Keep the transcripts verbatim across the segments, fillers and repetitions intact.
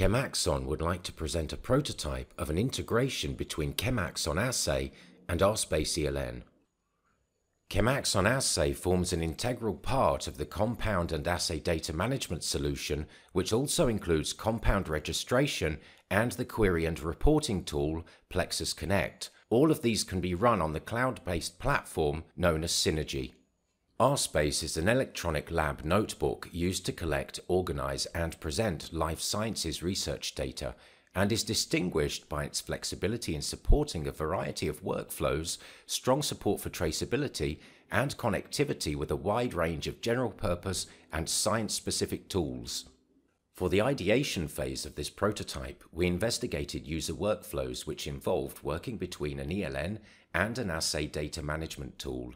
ChemAxon would like to present a prototype of an integration between ChemAxon Assay and RSpace E L N. ChemAxon Assay forms an integral part of the Compound and Assay Data Management solution, which also includes compound registration and the query and reporting tool Plexus Connect. All of these can be run on the cloud-based platform known as Synergy. RSpace is an electronic lab notebook used to collect, organize, and present life sciences research data, and is distinguished by its flexibility in supporting a variety of workflows, strong support for traceability, and connectivity with a wide range of general-purpose and science-specific tools. For the ideation phase of this prototype, we investigated user workflows which involved working between an E L N and an assay data management tool.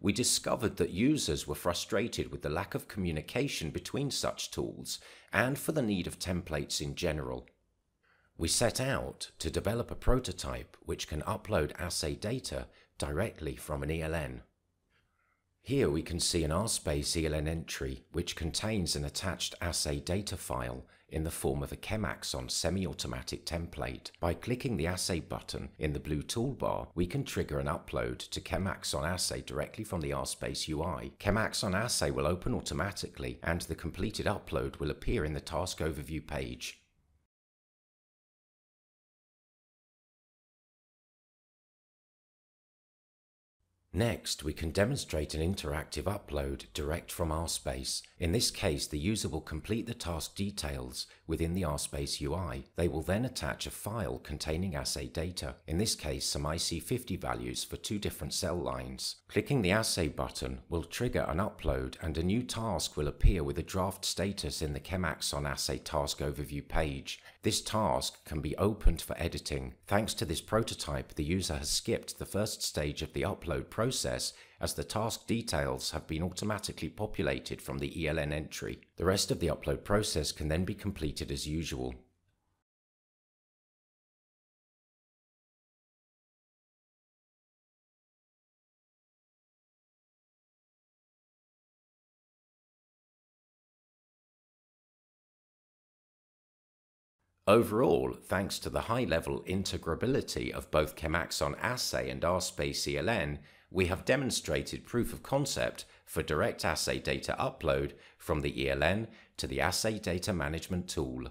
We discovered that users were frustrated with the lack of communication between such tools and for the need of templates in general. We set out to develop a prototype which can upload assay data directly from an E L N. Here we can see an RSpace E L N entry which contains an attached assay data file in the form of a ChemAxon semi-automatic template. By clicking the Assay button in the blue toolbar, we can trigger an upload to ChemAxon Assay directly from the RSpace U I. ChemAxon Assay will open automatically and the completed upload will appear in the task overview page. Next, we can demonstrate an interactive upload direct from RSpace. In this case, the user will complete the task details within the RSpace U I. They will then attach a file containing assay data, in this case some I C fifty values for two different cell lines. Clicking the Assay button will trigger an upload and a new task will appear with a draft status in the ChemAxon Assay Task Overview page. This task can be opened for editing. Thanks to this prototype, the user has skipped the first stage of the upload process process as the task details have been automatically populated from the E L N entry. The rest of the upload process can then be completed as usual. Overall, thanks to the high-level integrability of both ChemAxon Assay and RSpace E L N, we have demonstrated proof of concept for direct assay data upload from the E L N to the assay data management tool.